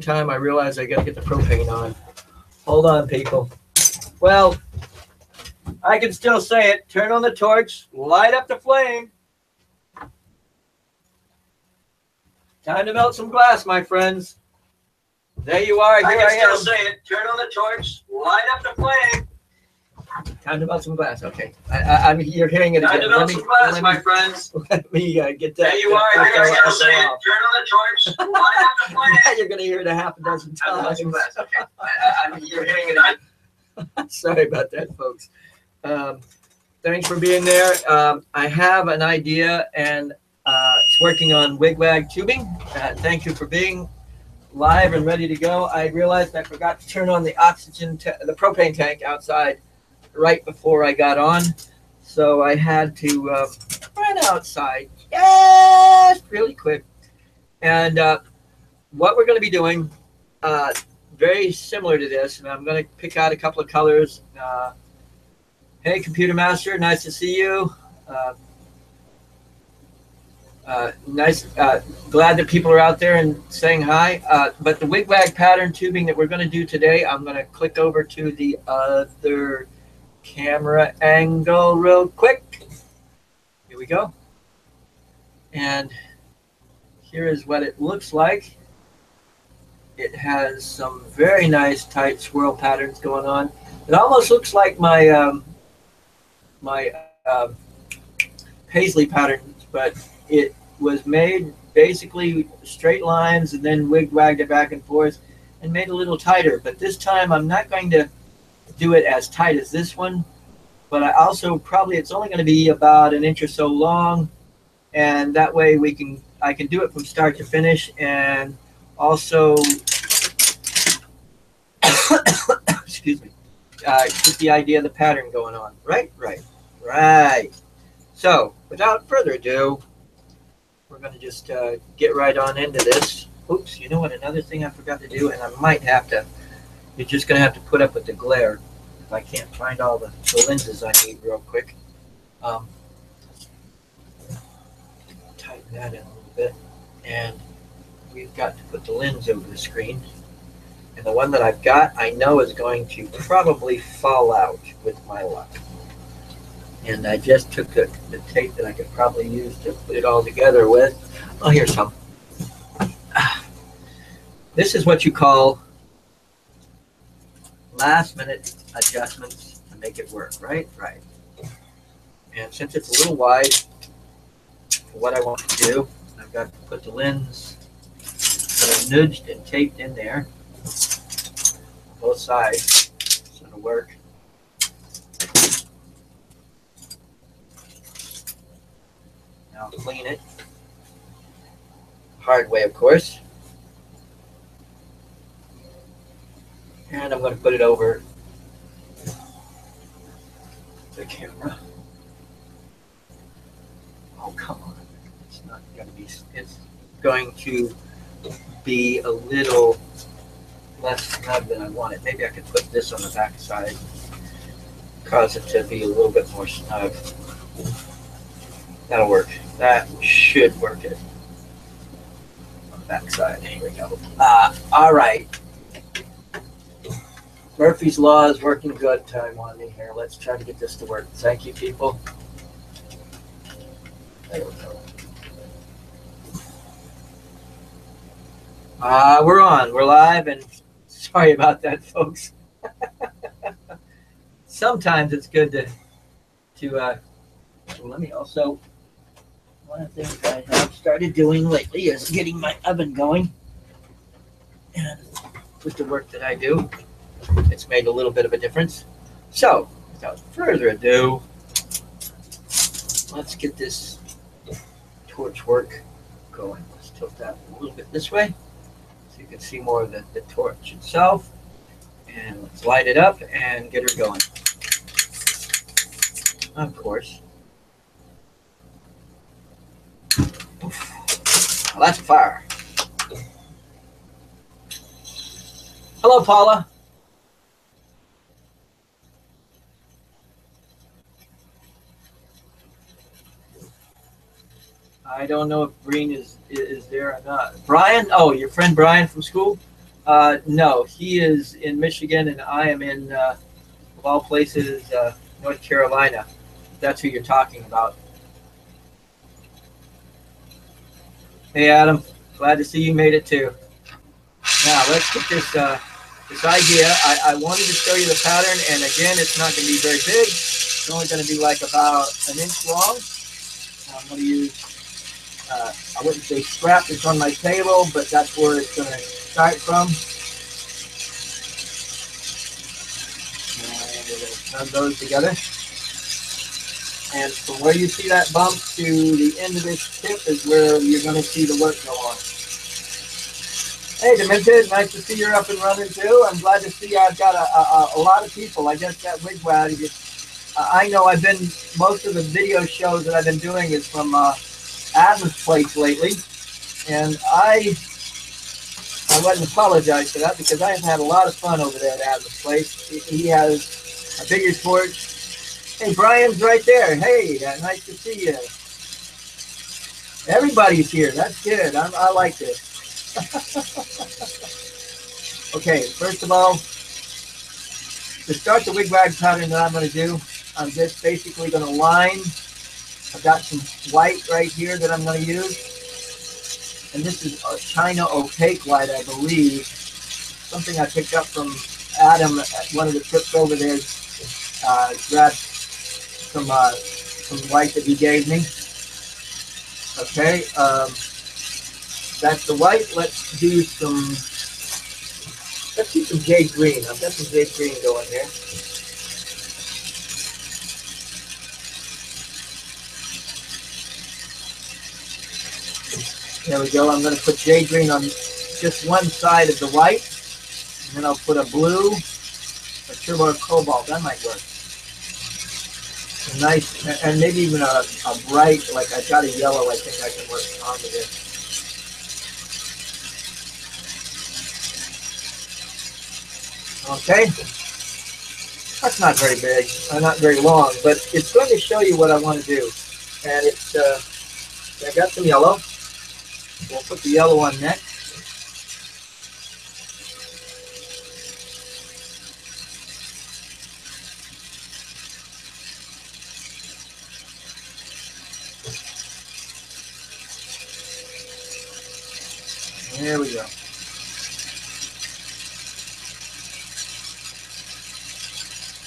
time, I realized I got to get the propane on. Hold on, people. Well, I can still say it. Turn on the torch. Light up the flame. Time to melt some glass, my friends. There you are. Here I can still say it. Turn on the torch. Light up the flame. Time to melt some glass. Okay. I'm you're hearing it again. Time to melt some glass, my friends. Let me get that. There you are. You're going to say it. Turn on the torch. Light up the flame. You're going to hear it a half a dozen times. Okay. I'm you're hearing it again. Sorry about that, folks. Thanks for being there. I have an idea, and it's working on wigwag tubing. Thank you for being live and ready to go. I realized I forgot to turn on the oxygen, the propane tank outside right before I got on, so I had to run outside just really quick. And what we're going to be doing, very similar to this, and I'm going to pick out a couple of colors. Hey, Computer Master, nice to see you. Glad that people are out there and saying hi. But the wigwag pattern tubing that we're going to do today, I'm going to click over to the other camera angle real quick. Here we go. And here is what it looks like. It has some very nice tight swirl patterns going on. It almost looks like my paisley pattern, but it was made basically straight lines and then wig-wagged it back and forth and made a little tighter. But this time I'm not going to do it as tight as this one, but I also probably it's only going to be about an inch or so long, and that way we can I can do it from start to finish, and also excuse me, keep the idea of the pattern going on. Right. So without further ado, we're going to just get right on into this. Oops, you know what, another thing I forgot to do, and I might have to, you're just going to have to put up with the glare if I can't find all the lenses I need real quick. Tighten that in a little bit. And we've got to put the lens over the screen. And the one that I've got, I know is going to probably fall out with my luck. And I just took the tape that I could probably use to put it all together with. Oh, here's some. This is what you call last-minute adjustments to make it work, right? And since it's a little wide for what I want to do, I've got to put the lens that I've nudged and taped in there, both sides, so it'll work. Now clean it, hard way, of course. And I'm going to put it over the camera. Oh, come on. It's not going to be, it's going to be a little less snug than I want it. Maybe I could put this on the back side, cause it to be a little bit more snug. That'll work. That should work it. On the back side. Here we go. All right. Murphy's Law is working good time on me here. Let's try to get this to work. Thank you, people. There we go. We're on. We're live, and sorry about that, folks. Sometimes it's good to let me also, one of the things I have started doing lately is getting my oven going. And with the work that I do, it's made a little bit of a difference. So, without further ado, let's get this torch work going. Let's tilt that a little bit this way so you can see more of the torch itself. And let's light it up and get her going. Of course. Oof. Well, that's fire. Hello, Paula. I don't know if Brian is there or not. Brian? Oh, your friend Brian from school? No, he is in Michigan, and I am in, of all places, North Carolina. That's who you're talking about. Hey, Adam. Glad to see you made it, too. Now, let's get this this idea. I wanted to show you the pattern, and again, it's not going to be very big. It's only going to be like about an inch long. I'm going to use, I wouldn't say scrap, it's on my table, but that's where it's going to start from. And we're going to turn those together. And from where you see that bump to the end of this tip is where you're going to see the work go on. Hey, Demented, nice to see you're up and running, too. I'm glad to see you. I've got a lot of people. I guess that wigwag is just... I know I've been, most of the video shows that I've been doing is from Adam's place lately, and I wouldn't apologize for that because I have had a lot of fun over there at Adam's place. He has a bigger torch. Hey, Brian's right there. Hey, nice to see you. Everybody's here. That's good. I like this. Okay, first of all, to start the wigwag pattern that I'm going to do, I'm just basically going to line. I've got some white right here that I'm going to use. And this is a China Opaque white, I believe. Something I picked up from Adam at one of the trips over there. Grabbed some white that he gave me. Okay. That's the white. Let's do some jade green. I've got some jade green going here. There we go. I'm going to put jade green on just one side of the white. And then I'll put a blue, a turbo cobalt. That might work. A nice, and maybe even a bright, like I got a yellow, I think I can work on with it. Okay, that's not very big, not very long, but it's going to show you what I want to do. And it's, I got some yellow. We'll put the yellow on next. There we go.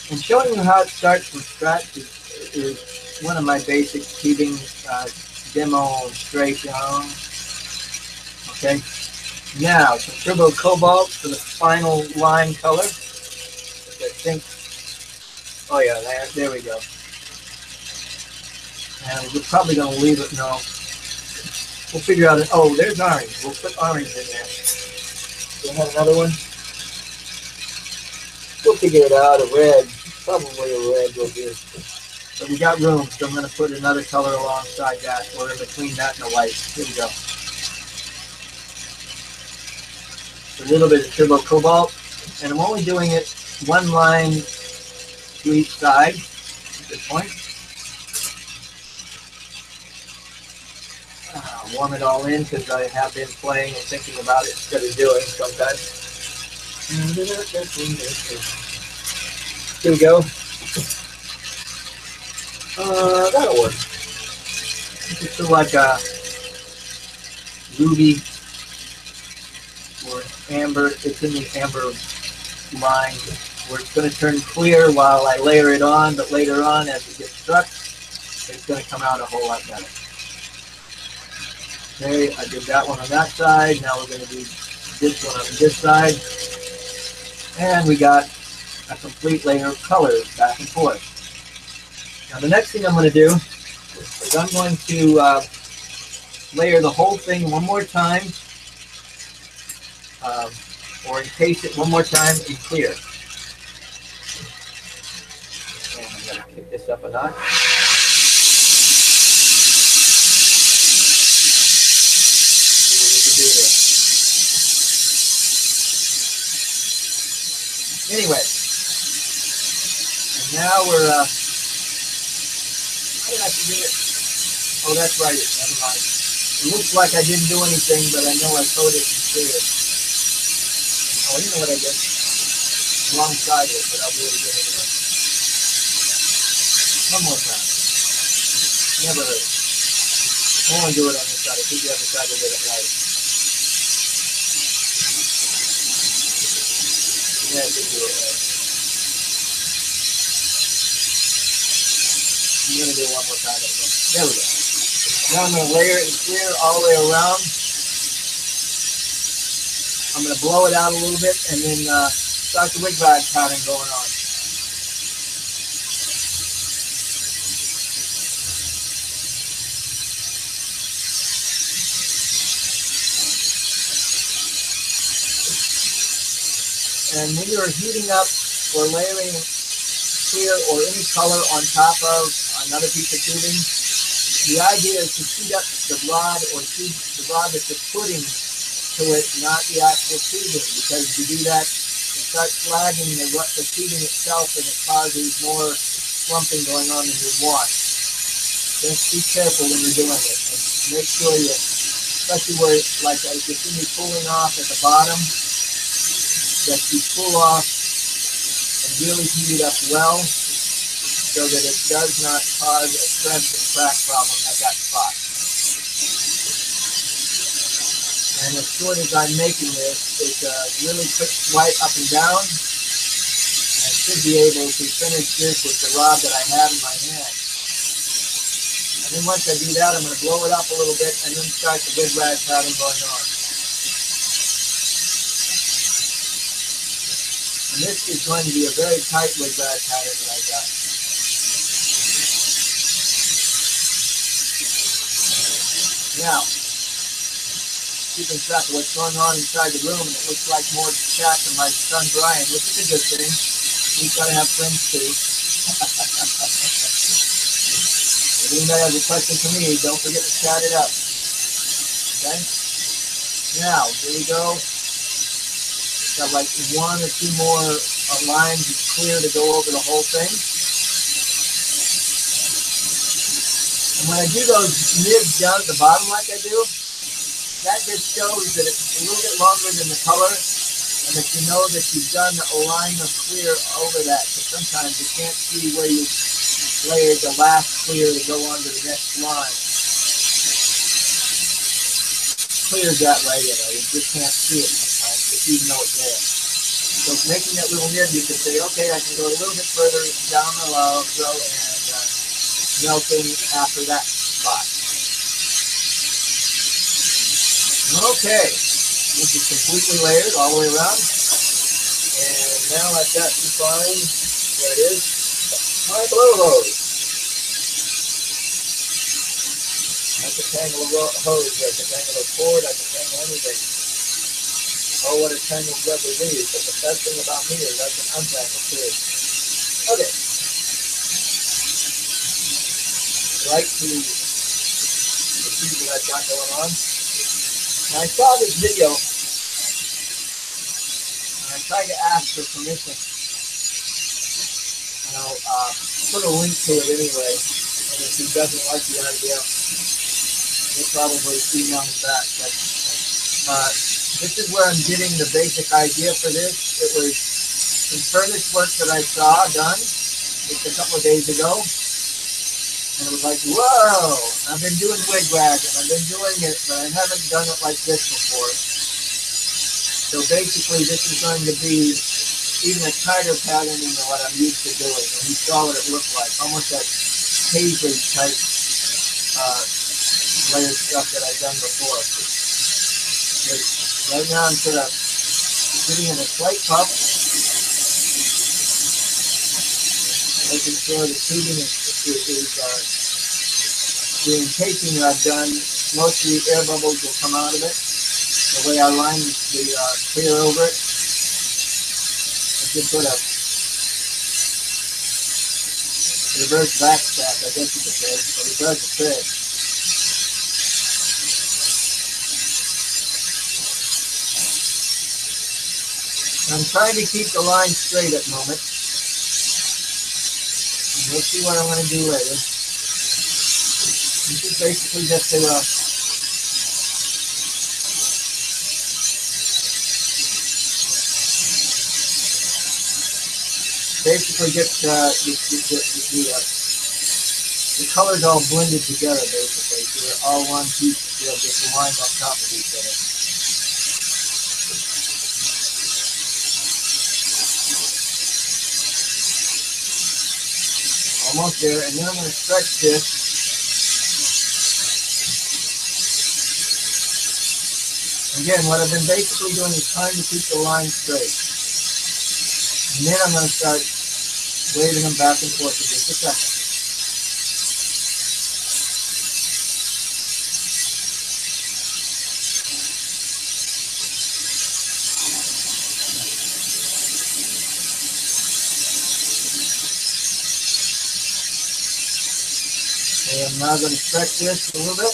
And showing you how it starts from scratch is one of my basic keeping demonstrations. Okay. Now, some turbo cobalt for the final line color. I think. Oh yeah, there we go. And we're probably going to leave it. No. We'll figure out it. Oh, there's orange. We'll put orange in there. Do we have another one? We'll figure it out. A red. Probably a red will do. But we got room, so I'm going to put another color alongside that, or in between that and the white. Here we go. A little bit of turbo cobalt, and I'm only doing it one line to each side at this point. I'll warm it all in because I have been playing and thinking about it instead of doing sometimes. Here we go. That'll work. It's sort of like a ruby or amber. It's in the amber line. We're going to turn clear while I layer it on, but later on as it gets struck, it's going to come out a whole lot better. Okay, I did that one on that side. Now we're going to do this one on this side. And we got a complete layer of colors back and forth. Now the next thing I'm going to do is I'm going to layer the whole thing one more time, or encase it one more time in clear. And I'm going to pick this up a notch. Anyway, and now we're, how did I forget it? Oh, that's right, never mind. It looks like I didn't do anything, but I know I coded and cleared. Oh, you know what I did? Alongside it, but I'll be able to get it away. One more time. Never hurt. I want to do it on this side. I think the other side will get it right. Yeah, I did do it right. I'm going to do it one more time. There we go. Now I'm going to layer it and clear all the way around. I'm going to blow it out a little bit and then start the wig ride pattern going on. And when you're heating up or layering clear or any color on top of another piece of tubing, the idea is to heat up the rod or heat the rod that you're putting to it, not the actual tubing, because if you do that, it starts flagging the tubing itself and it causes more clumping going on than you want. Just be careful when you're doing it and make sure you, especially where, like, if you see me pulling off at the bottom, that you pull off and really heat it up well so that it does not cause a strength and crack problem at that spot. And as short as I'm making this, it's a really quick swipe up and down. And I should be able to finish this with the rod that I have in my hand. And then once I do that, I'm going to blow it up a little bit and then start the big rad pattern going on. And this is going to be a very tight wig rad pattern that I got. Now, keeping track of what's going on inside the room, and it looks like more chat than my son Brian, which is a good thing. He's got to have friends too. If anybody has a question for me, don't forget to chat it up. Okay? Now, here we go. Got like one or two more lines clear to go over the whole thing. And when I do those nibs down at the bottom like I do, that just shows that it's a little bit longer than the color and that you know that you've done a line of clear over that. Because sometimes you can't see where you layered the last clear to go on to the next line. Clears that way, you know, you just can't see it sometimes, but you know it's there. So making that little nib, you can say, okay, I can go a little bit further down the low throw and melting after that spot. Okay, this is completely layered all the way around, and now I've got to find, there it is, my blow hose. I can tangle a hose, I can tangle a cord, I can tangle anything. Oh, what a tangled rubber leaves, but the best thing about me is I can untangle too. Okay. Right to the people I've got going on. I saw this video, and I tried to ask for permission, and I'll put a link to it anyway, and if he doesn't like the idea, he'll probably email me back, but this is where I'm getting the basic idea for this. It was some furnace work that I saw done just a couple of days ago, and it was like, whoa, I've been doing wig rag and I've been doing it, but I haven't done it like this before. So basically this is going to be even a tighter pattern than what I'm used to doing. And you saw what it looked like, almost that paisley type layer stuff that I've done before. But right now I'm sort of sitting in a slight puff, making sure the tubing is the encasing that I've done. Most of the air bubbles will come out of it. The way I line the clear over it, it's just sort of reverse backstack, I guess you could say, but it does the trick. I'm trying to keep the line straight at the moment. We'll see what I'm going to do later. This is basically just to basically get the colors all blended together, basically, so they're all one piece, you know, just lined on top of each other. Almost there, and then I'm going to stretch this. Again, what I've been basically doing is trying to keep the line straight. And then I'm going to start waving them back and forth for just a second. I'm now going to stretch this a little bit.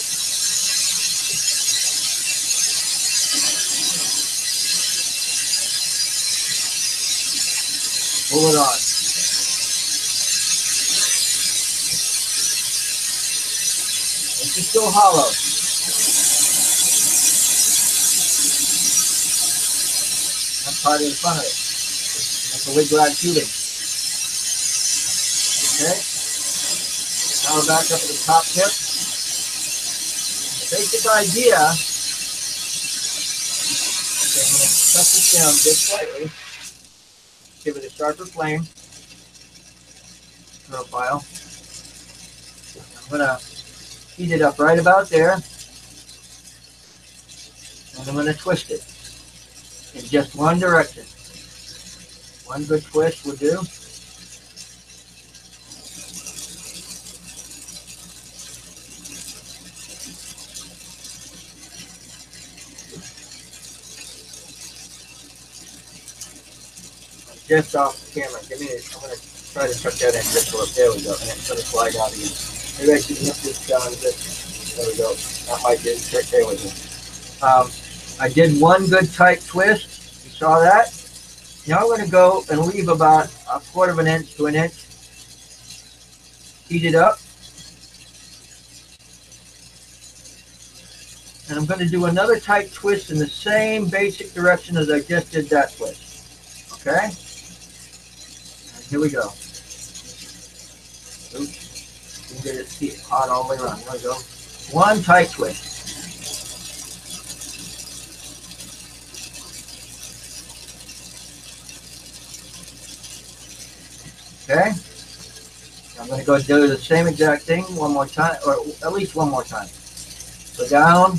Pull it on. This is still hollow. That's part of the fun of it. That's a wig rod tubing. Okay. Now we're back up to the top tip. The basic idea, okay, I'm going to cut this down just slightly, give it a sharper flame profile. I'm going to heat it up right about there, and I'm going to twist it in just one direction. One good twist will do. Just off the camera. Give me a, I'm going to try to tuck that in just a little. There we go. And it's going to slide out again. Maybe I should nip this down a bit. There we go. That might be a trick there with me. I did one good tight twist. You saw that? Now I'm going to go and leave about 1/4 of an inch to an inch. Heat it up. And I'm going to do another tight twist in the same basic direction as I just did that twist. Okay? Here we go. Oops. You can get it hot all the way around. There we go. One tight twist. Okay? I'm going to go do the same exact thing one more time, or at least one more time. Go down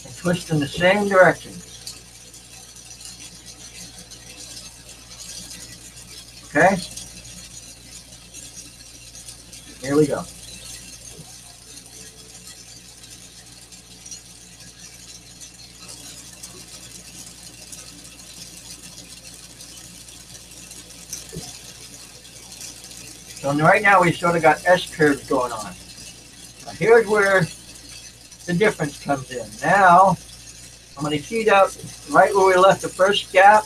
and twist in the same direction. Okay, here we go. So right now we sort of got S-curves going on. Now here's where the difference comes in. Now I'm going to heat out right where we left the first gap.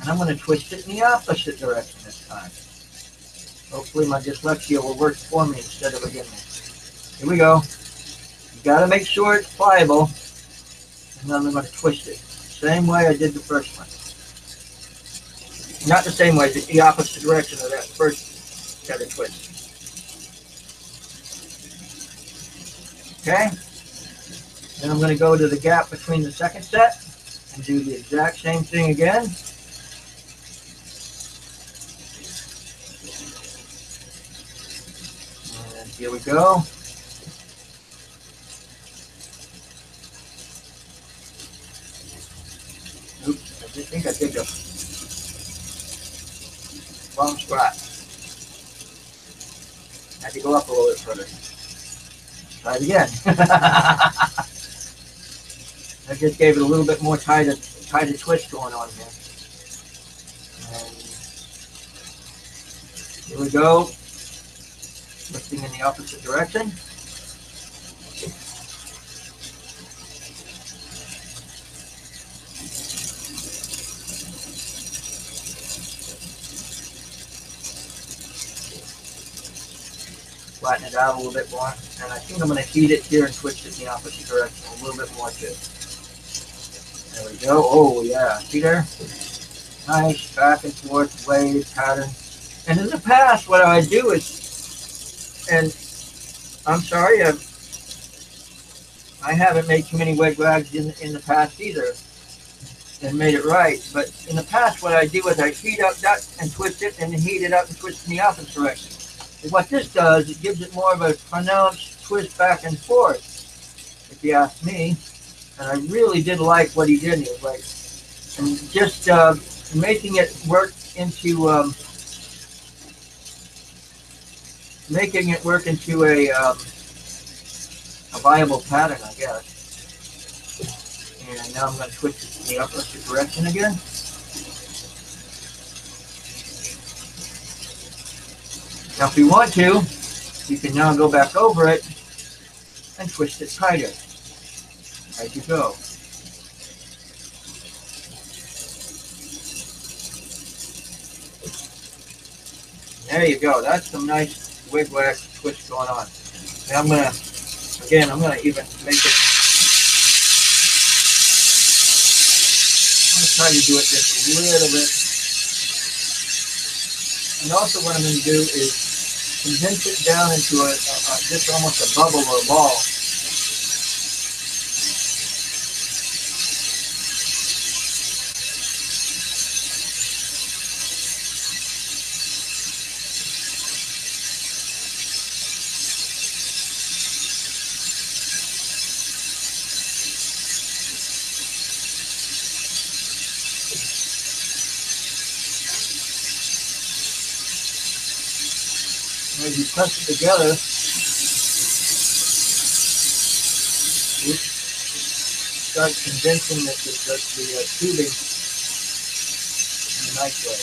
And I'm going to twist it in the opposite direction this time. Hopefully my dyslexia will work for me instead of against me. Here we go. You got to make sure it's pliable. And then I'm going to twist it. Same way I did the first one. Not the same way, the opposite direction of that first kind of twist. Okay. Then I'm going to go to the gap between the second set and do the exact same thing again. Here we go. Oops, I think I did the wrong spot. I had to go up a little bit further. Try it again. I just gave it a little bit more tighter twist going on here. And here we go. Lifting in the opposite direction. Flatten it out a little bit more. And I think I'm going to heat it here and twist it in the opposite direction a little bit more too. There we go. Oh yeah, heater. nice back and forth wave pattern. And in the past, what I do is, and I'm sorry, I haven't made too many wig wags in the past either and made it right. But in the past, what I do is I heat up that and twist it and heat it up and twist in the opposite direction. And what this does, it gives it more of a pronounced twist back and forth, if you ask me. And I really did like what he did. He was like, and just making it work into, a viable pattern, I guess. And now I'm going to switch it in the opposite direction again. Now, if you want to, you can now go back over it and twist it tighter as you go. There you go. That's some nice wig-wag twist going on. Now I'm going to, again, I'm going to even make it, I'm going to try to do it just a little bit. And also what I'm going to do is condense it down into a just almost a bubble or a ball. You press it together, you start condensing that the tubing in a nice way.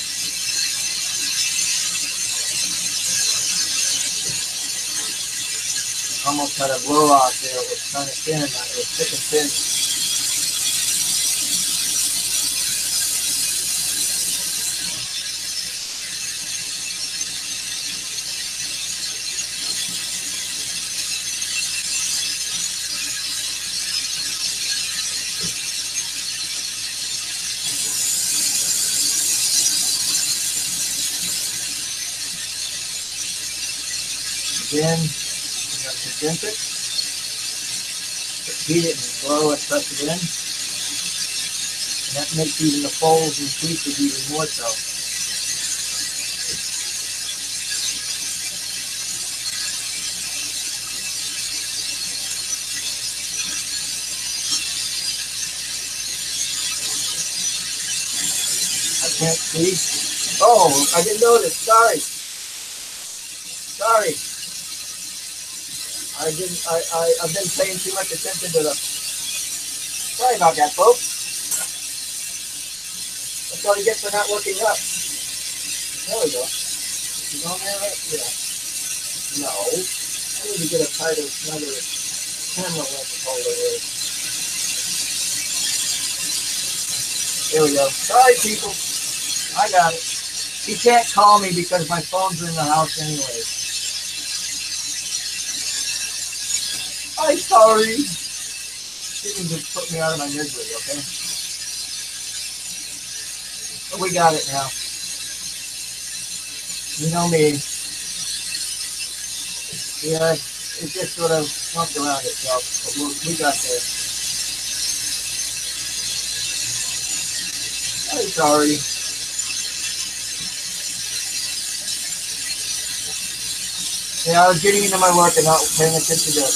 I almost had a blow out there. It was kind of thin. It was thick and thin. Again, you have to condense it, heat it, and blow it, press it in, and that makes even the folds and creases even more so. I can't see. Oh, I didn't notice. Sorry. I've been paying too much attention to the. Sorry about that, folks. That's all you get for not looking up. There we go. You don't have it? Yeah. No. I need to get a tighter, another camera lens to hold it with. There we go. Sorry, people. I got it. You can't call me because my phone's in the house anyways. I'm sorry. Didn't just put me out of my misery, okay? But we got it now. You know me. Yeah, it just sort of bumped around itself, but we got there. I'm sorry. Yeah, I was getting into my work and not paying attention to it.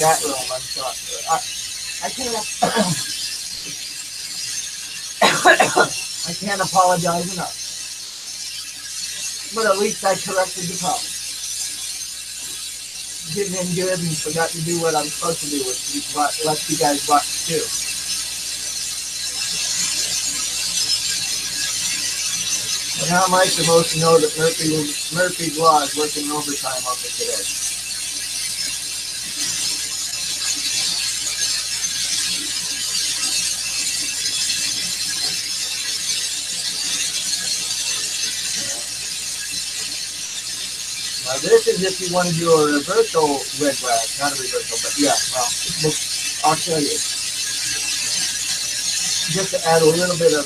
That room, I'm sorry. I can't apologize enough. But at least I corrected the problem. Did him good and forgot to do what I'm supposed to do, which is let you guys watch too. But how am I supposed to know that Murphy's Law is working overtime on me today? Now this is if you want to do a reversal wig wag, not a reversal, but yeah, well, I'll show you. Just to add a little bit of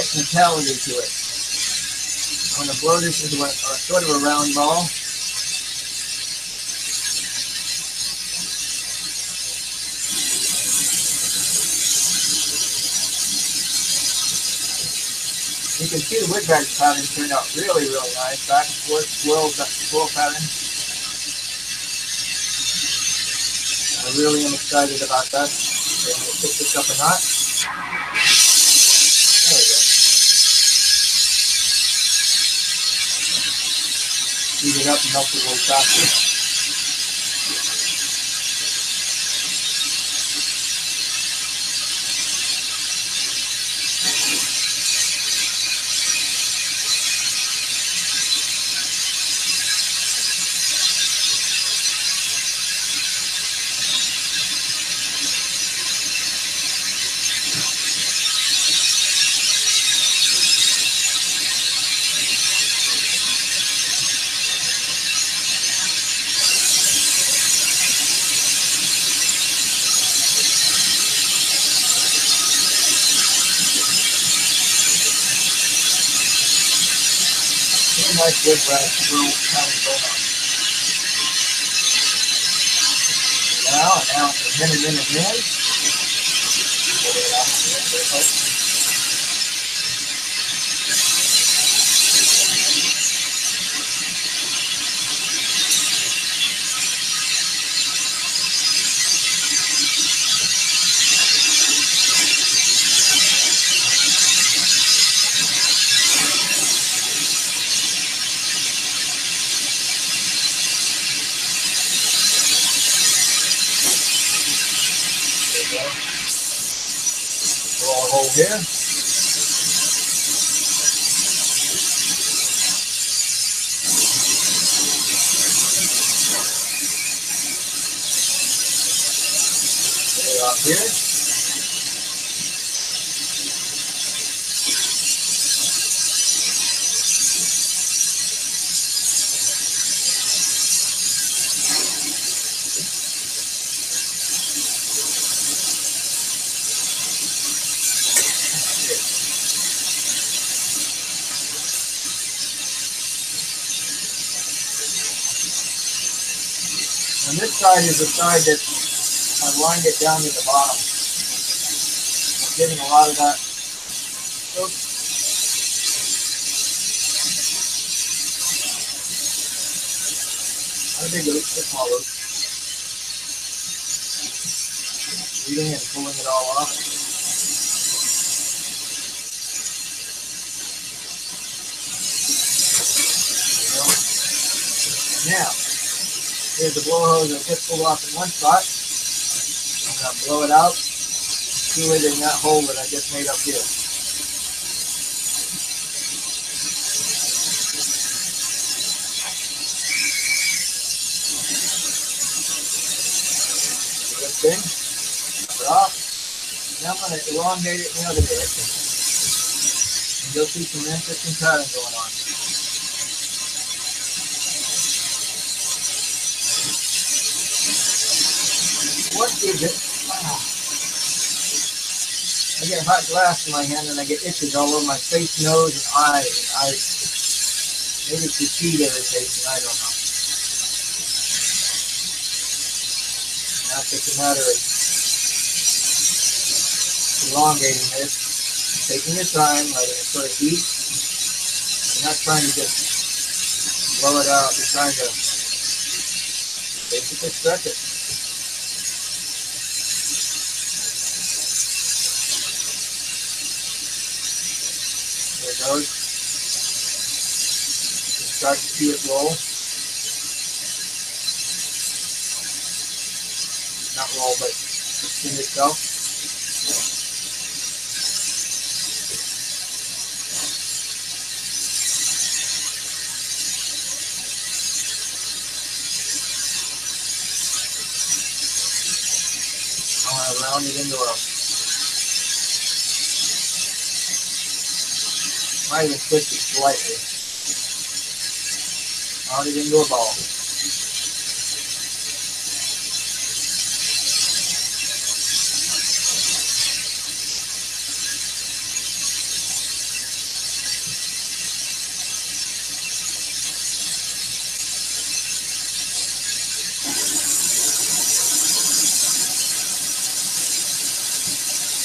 technicality to it. I'm going to blow this into a sort of a round ball. You can see the woodbats pattern turned out really, really nice. Back and forth, swirl pattern. I really am excited about that. Okay, I'm going to pick this up a notch. There we go. Heat it up and melt it a little faster. Nice wood brass will kind of go on. Now, again. Pull it out a little bit. Here. Now this side is the side that I lined it down to the bottom. I'm getting a lot of that. Oops. Not a big loop, a small loop. Leading and pulling it all off. Here's the blow hose I just pulled off in one spot. I'm going to blow it out, do it in that hole that I just made up here. Good thing. Pop it off. Now I'm going to elongate it in the other direction. And you'll see some interesting patterns going on. What is it? I get hot glass in my hand and I get itches all over my face, nose, and eyes. Maybe it's the heat irritation, I don't know. That's just a matter of elongating this, taking your time, letting it sort of heat. You're not trying to just blow it out, you're trying to basically stretch it. Goes. Just start to see it roll. Not roll, but spin itself. I want to round it into a I even twist it slightly. Round it into a ball.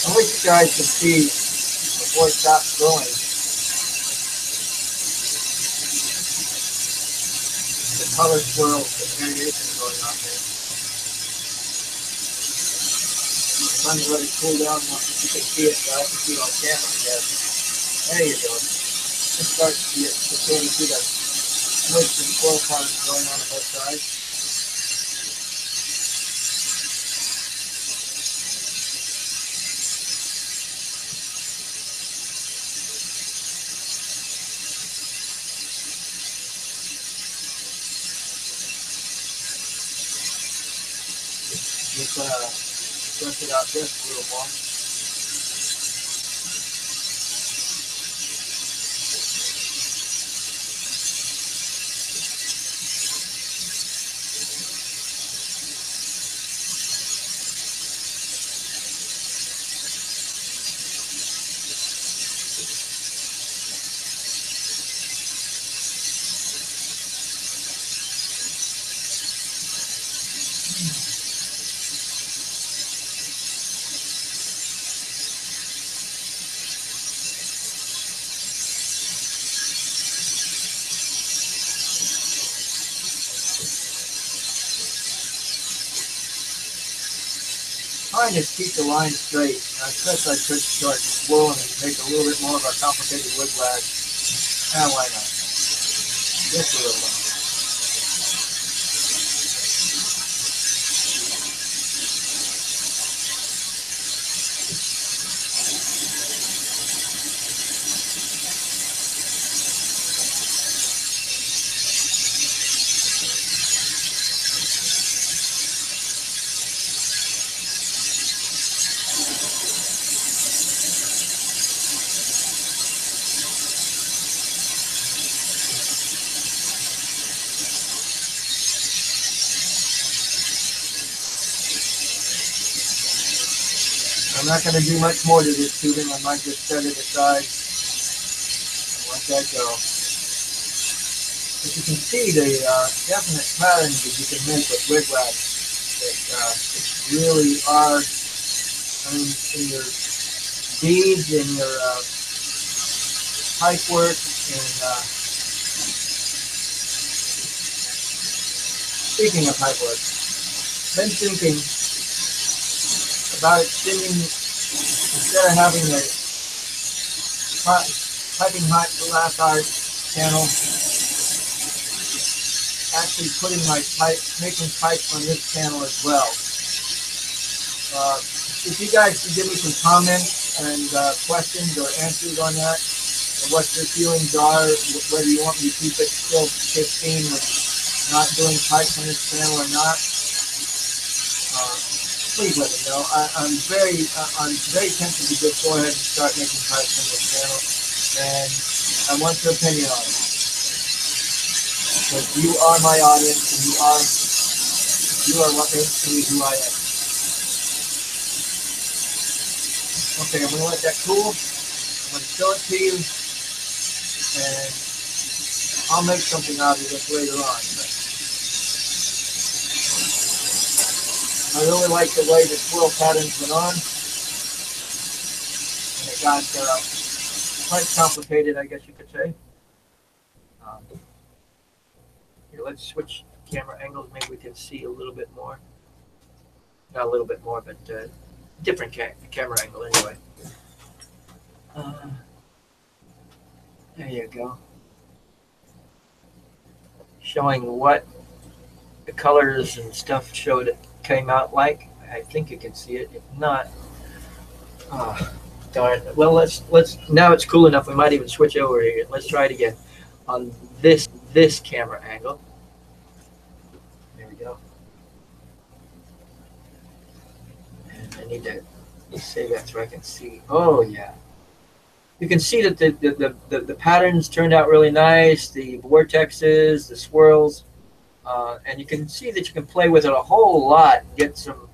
I wish you guys could see before it stops growing. The color swirl, the variation going on there. The sun's let it cool down once you can see it, but I can see it on camera, I guess. There you go. Just start to see it, just so you see that switch and swirl colors going on both sides. Just it out just a little more. I just keep the line straight, and I guess I could start swirling and make a little bit more of a complicated whiplash. Ah, why not? Just a little bit. I'm not going to do much more to this tubing. I might just set it aside and let that go. But you can see the definite patterns that you can make with whiplash that really are in your beads, in your pipe work, and speaking of pipe work, been thinking about extending, instead of having a piping hot glass art channel, actually putting my pipe, making pipes on this channel as well. If you guys could give me some comments and questions or answers on that, and what your feelings are, whether you want me to keep it still 15 with not doing pipes on this channel or not. Please let me know. I'm very tempted to just go ahead and start making pipes on this channel, and I want your opinion on it. Because you are my audience, and you are what makes me who I am. Okay, I'm gonna let that cool. I'm gonna show it to you, and I'll make something out of this later on. But I really like the way the swirl patterns went on, and it got quite complicated, I guess you could say. Here, let's switch camera angles. Maybe we can see a little bit more. Not a little bit more, but different camera angle anyway. There you go. Showing what the colors and stuff showed it. Came out like. I think you can see it. If not, darn. Well, let's. Now it's cool enough. We might even switch over here. Let's try it again on this camera angle. There we go. And I need to save that so I can see. Oh yeah, you can see that the patterns turned out really nice. The vortexes, the swirls. And you can see that you can play with it a whole lot, get some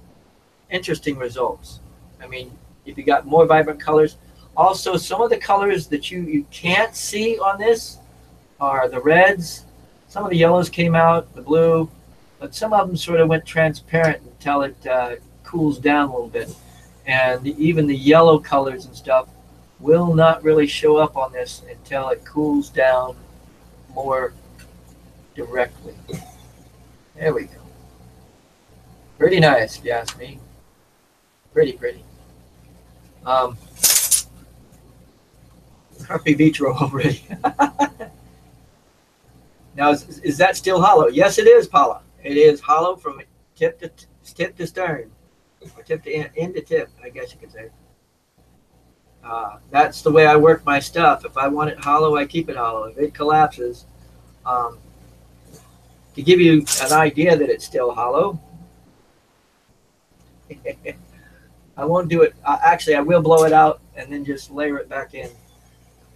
interesting results. I mean, if you got more vibrant colors. Also, some of the colors that you can't see on this are the reds. Some of the yellows came out, the blue, but some of them sort of went transparent until it cools down a little bit. and even the yellow colors and stuff will not really show up on this until it cools down more directly. There we go. Pretty nice, if you ask me. Pretty, pretty. Happy vitro already. Now, is that still hollow? Yes, it is, Paula. It is hollow from tip to stern, or tip to end to tip, I guess you could say. That's the way I work my stuff. If I want it hollow, I keep it hollow. If it collapses, to give you an idea that it's still hollow, I won't do it. Actually, I will blow it out and then just layer it back in.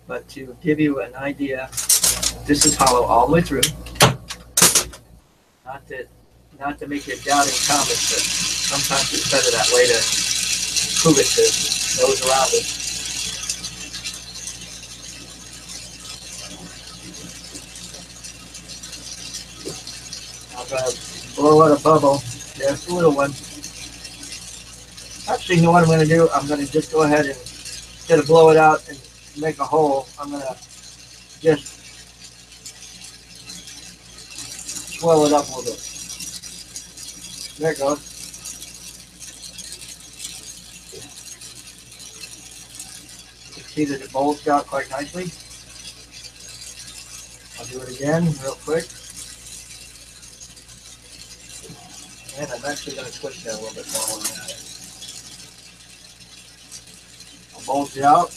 But to give you an idea, this is hollow all the way through. Not to make your doubting comments, but sometimes it's better that way to prove it to those around us. I'm going to blow out a bubble, just a little one. Actually, you know what I'm going to do? I'm going to just go ahead and, instead of blow it out and make a hole, I'm going to just swell it up a little bit. There it goes. You can see that it bulged out quite nicely. I'll do it again real quick. And I'm actually going to twist that a little bit more. I'll bulge it out.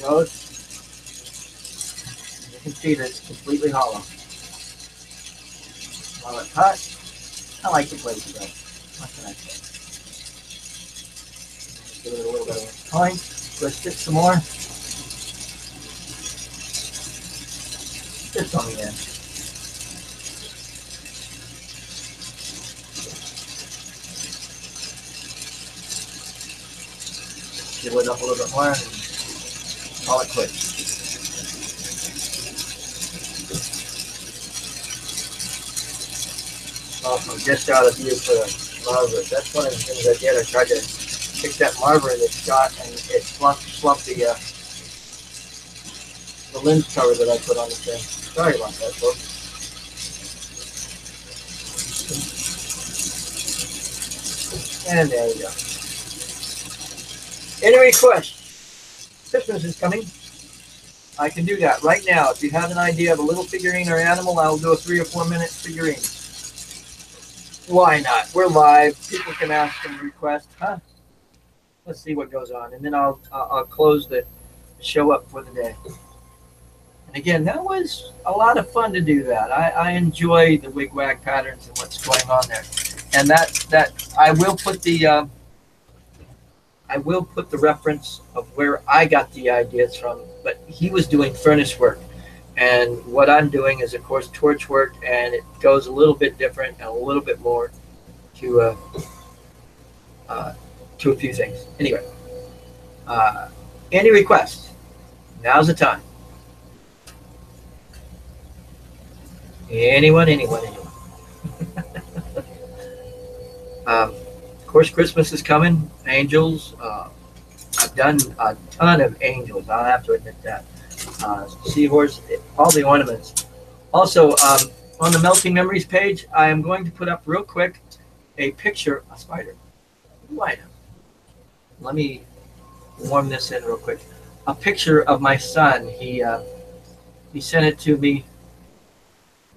Goes. You can see that it's completely hollow. While it's hot, I like the place to go. What can I say? Give it a little bit of a time. Twist it some more. Just on the end. Give it up a little bit more. Call it quits. Also, just out of view for the larva. That's one of the things I did. I tried to pick that larva that shot, and it slumped the lens cover that I put on the thing. Sorry about that, folks. And there we go. Any requests? Christmas is coming. I can do that right now. If you have an idea of a little figurine or animal, I'll do a 3 or 4 minute figurine. Why not? We're live. People can ask and request. Huh? Let's see what goes on, and then I'll close the show up for the day. And again, that was a lot of fun to do that. I enjoy the wigwag patterns and what's going on there. And that I will put the. I will put the reference of where I got the ideas from, but he was doing furnace work. And what I'm doing is, of course, torch work, and it goes a little bit different and a little bit more to a few things. Anyway, any requests? Now's the time. Anyone. Of course, Christmas is coming. Angels. I've done a ton of angels. I'll have to admit that. Seahorse, all the ornaments. Also, on the Melting Memories page, I am going to put up real quick a picture. A spider. Why not? Let me warm this in real quick. A picture of my son. He sent it to me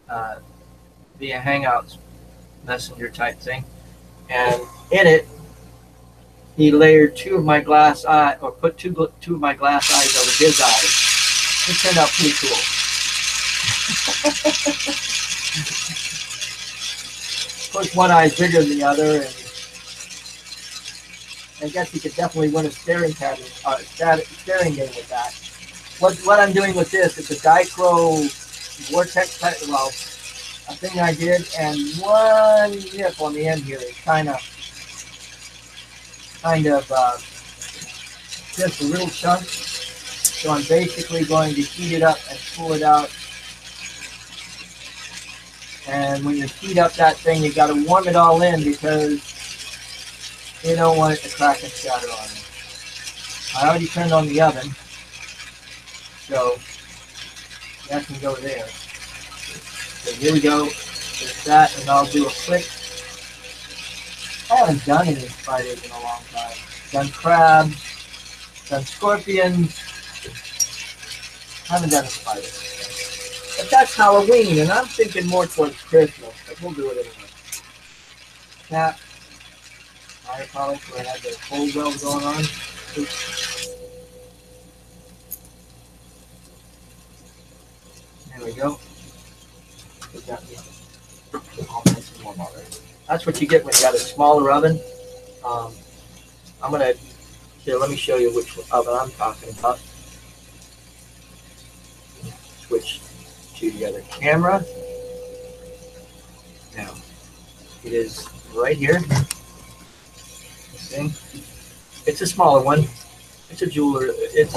via Hangouts messenger type thing. And in it, he layered two of my glass eye, or put two of my glass eyes over his eyes. It turned out pretty cool. Of course, one eye is bigger than the other, and I guess he could definitely win a staring game with that. What I'm doing with this is a dichro vortex type of. Well, a thing I did, and one nip on the end here is kind of just a little chunk So I'm basically going to heat it up and pull it out. And when you heat up that thing, you've got to warm it all in because you don't want it to crack and shatter on you. I already turned on the oven, so that can go there. So here we go with that, and I'll do a quick. I haven't done any fried eggs in a long time. Done crabs, done scorpions. I haven't done a spider. But that's Halloween, and I'm thinking more towards Christmas, but we'll do it anyway. Now, I apologize for I had the cold well going on. Oops. There we go. Put that in. All nice and warm already. That's what you get when you got a smaller oven. I'm gonna here. Let me show you which oven I'm talking about. Switch to the other camera. Now it is right here. This thing. It's a smaller one. It's a jeweler. It's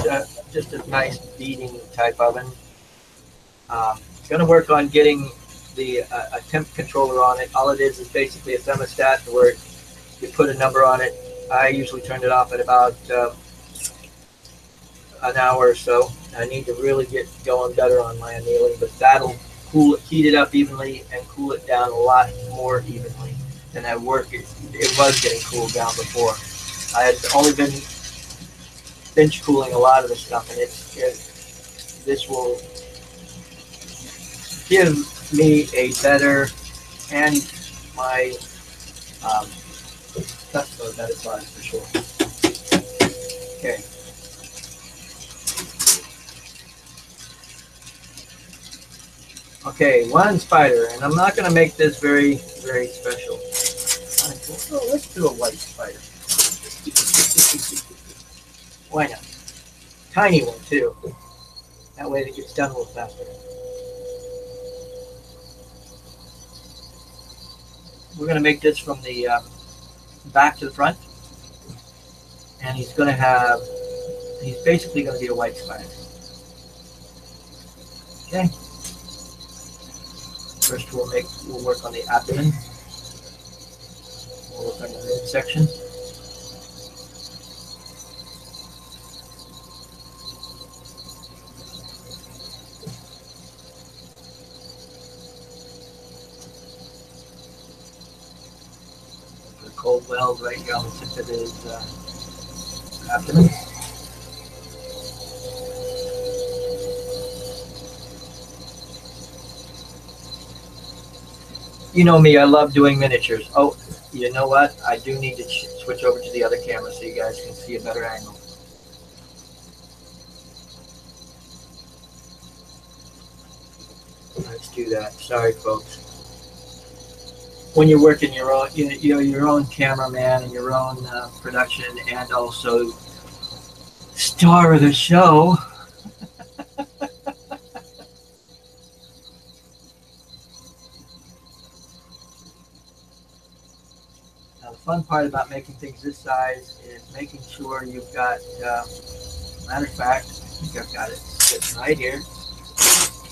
just a nice beading type oven. Gonna work on getting the a temp controller on it. All it is basically a thermostat where you put a number on it. I usually turn it off at about an hour or so. I need to really get going better on my annealing, but that'll cool it, heat it up evenly and cool it down a lot more evenly than I work. It was getting cooled down before. I had only been bench cooling a lot of the stuff, and this will give me a better and my customer better size for sure. Okay. Okay, one spider, and I'm not going to make this very, very special. Oh, let's do a white spider. Why not? Tiny one, too. That way it gets done a little faster. We're going to make this from the back to the front. And he's basically going to be a white spider. Okay. First we'll work on the abdomen. We'll work on the rib section. Cold weld right here on the tip of his abdomen. You know me, I love doing miniatures. Oh, you know what? I do need to switch over to the other camera so you guys can see a better angle. Let's do that. Sorry, folks. When you're working your own, you know, your own cameraman and your own production, and also star of the show. Now, the fun part about making things this size is making sure you've got. Matter of fact, I think I've got it sitting right here.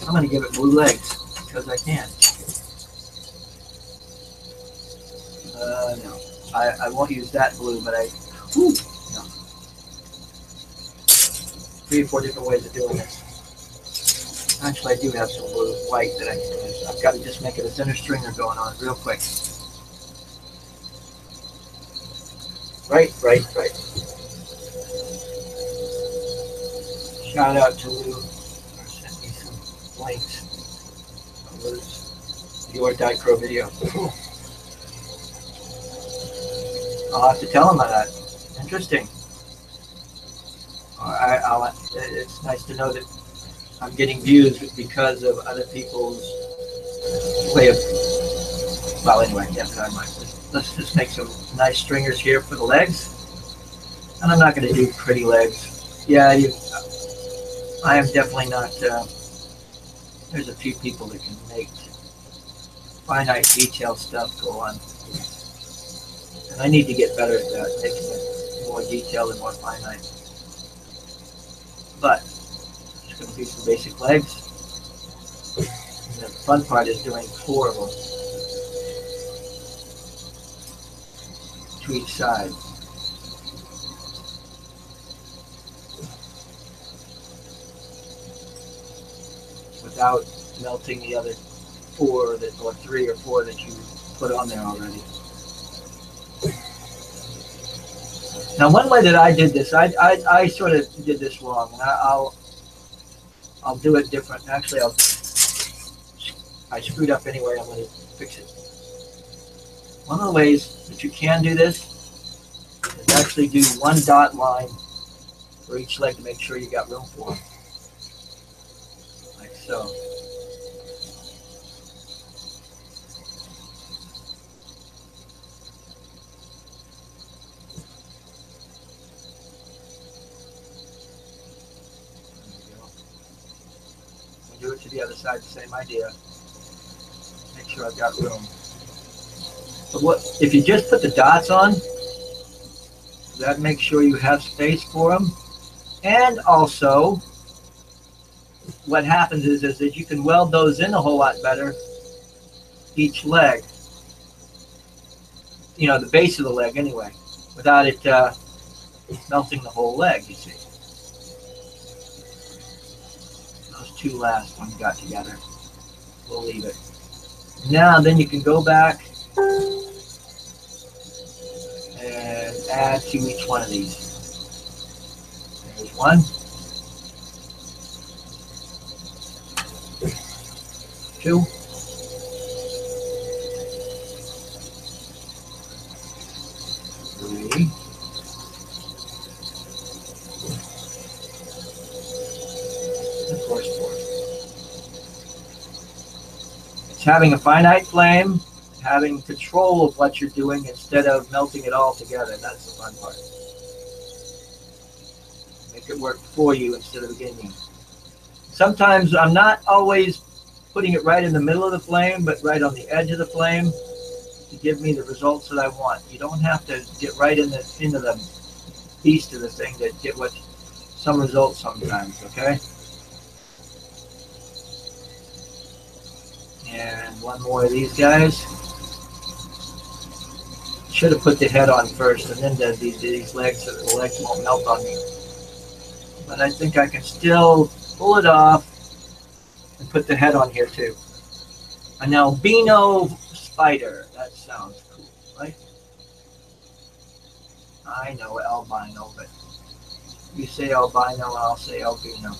I'm going to give it blue legs because I can. No, I won't use that blue, but no. 3 or 4 different ways of doing this. Actually, I do have some blue, white that I can use. I've got to just make it a center stringer going on real quick. Right. Shout out to Lou. Sent me some links on Lou's Your Dichro video. Cool. I'll have to tell him that. Interesting. It's nice to know that I'm getting views because of other people's way of. Well, anyway, yes, I might. Let's just make some nice stringers here for the legs. And I'm not going to do pretty legs. Yeah, I am definitely not. There's a few people that can make finite detail stuff go on. And I need to get better at that, making it more detailed and more finite. But just going to do some basic legs. And the fun part is doing four of them to each side. Without melting the other four that, or three or four that you put on there already. Now, one way that I did this, I sort of did this wrong, and I'll do it different. Actually, I screwed up anyway. I'm going to fix it. One of the ways that you can do this is actually do one dot line for each leg to make sure you got room for them, like so. To the other side, the same idea. Make sure I've got room. But what if you just put the dots on? That makes sure you have space for them. And also, what happens is that you can weld those in a whole lot better. Each leg, you know, the base of the leg anyway, without it melting the whole leg. You see. Two last ones got together. We'll leave it. Now then you can go back and add to each one of these. There's one. Two. Three. Having a finite flame, having control of what you're doing instead of melting it all together. That's the fun part. Make it work for you instead of against you. Sometimes I'm not always putting it right in the middle of the flame, but right on the edge of the flame to give me the results that I want. You don't have to get right in the into the beast of the thing to get what some results sometimes, okay? And one more of these guys. Should have put the head on first and then did these legs so that the legs won't melt on me. But I think I can still pull it off and put the head on here too. An albino spider. That sounds cool, right? I know albino, but you say albino, I'll say albino.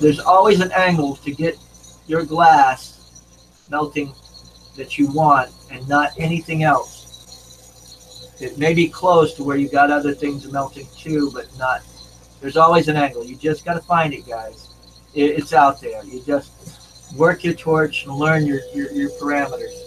There's always an angle to get your glass melting that you want and not anything else. It may be close to where you got other things melting too, but not. There's always an angle. You just got to find it, guys. It's out there. You just work your torch and learn your parameters.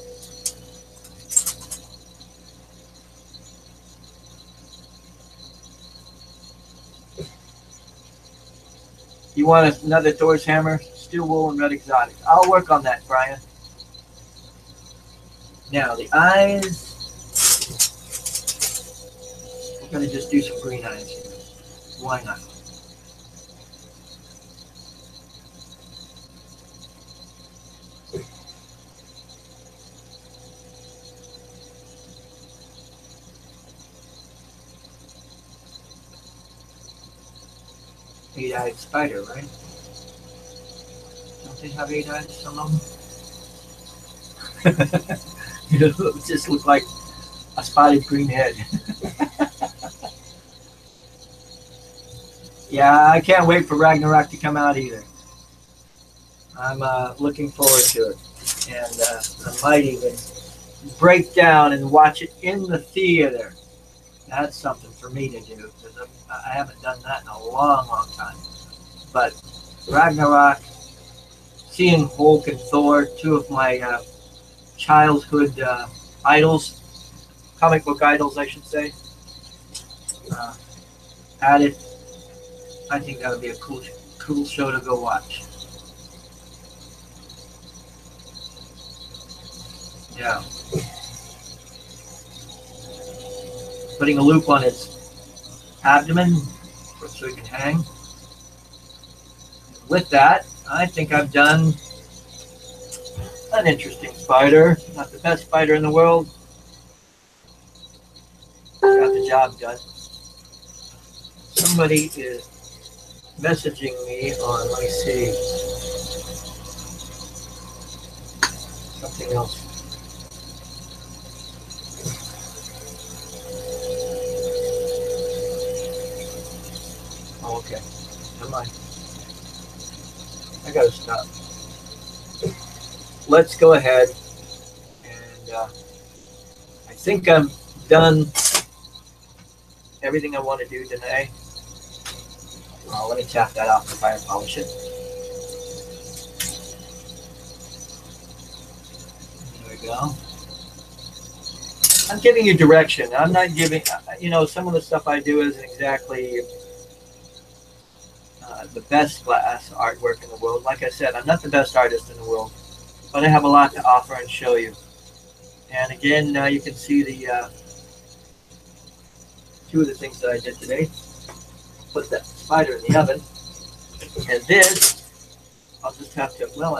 You want another Thor's hammer? Steel wool and red exotic. I'll work on that, Brian. Now, the eyes. We're going to just do some green eyes here. Why not? Eight-eyed spider, right? Don't they have eight eyes, some of them? It just look like a spotted green head. Yeah, I can't wait for Ragnarok to come out either. I'm looking forward to it. And I might even break down and watch it in the theater. That's something for me to do, because I haven't done that in a long, long time. But Ragnarok, seeing Hulk and Thor, two of my childhood idols, comic book idols, I should say, at it, I think that would be a cool show to go watch. Yeah. Putting a loop on its abdomen so it can hang. With that, I think I've done an interesting spider. Not the best spider in the world. Got the job done. Somebody is messaging me on, let me see, something else. Oh, okay. Never mind. I gotta stop. Let's go ahead and I think I'm done everything I want to do today. Well, let me tap that off the fire polish it. There we go. I'm giving you direction. I'm not giving, you know, some of the stuff I do isn't exactly the best glass artwork in the world. Like I said, I'm not the best artist in the world, but I have a lot to offer and show you. And again, now you can see the two of the things that I did today. Put that spider in the oven, and this I'll just have to, well,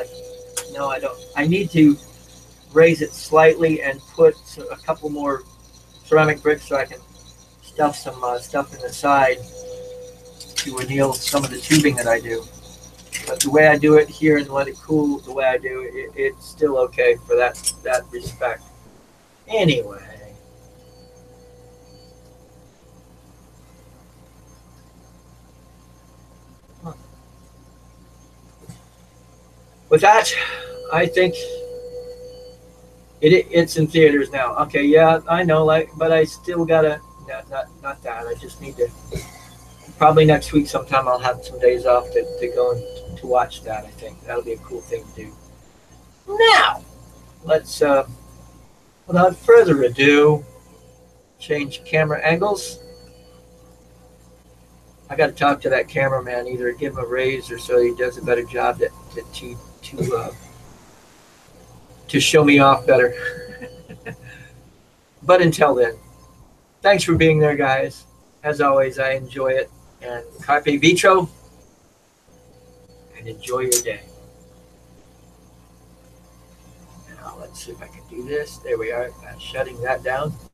I need to raise it slightly and put a couple more ceramic bricks so I can stuff some stuff in the side to anneal some of the tubing that I do. But the way I do it here and let it cool, the way I do it, it's still okay for that respect. Anyway, with that, I think it's in theaters now. Okay, yeah, I know, like, but I still gotta, not that. I just need to, probably next week sometime I'll have some days off to go and to watch that, I think. That'll be a cool thing to do. Now, let's, without further ado, change camera angles. I gotta talk to that cameraman, either give him a raise or so he does a better job to show me off better. But until then, thanks for being there, guys. As always, I enjoy it. And carpe vitro. And enjoy your day. Now, let's see if I can do this. There we are. I'm shutting that down.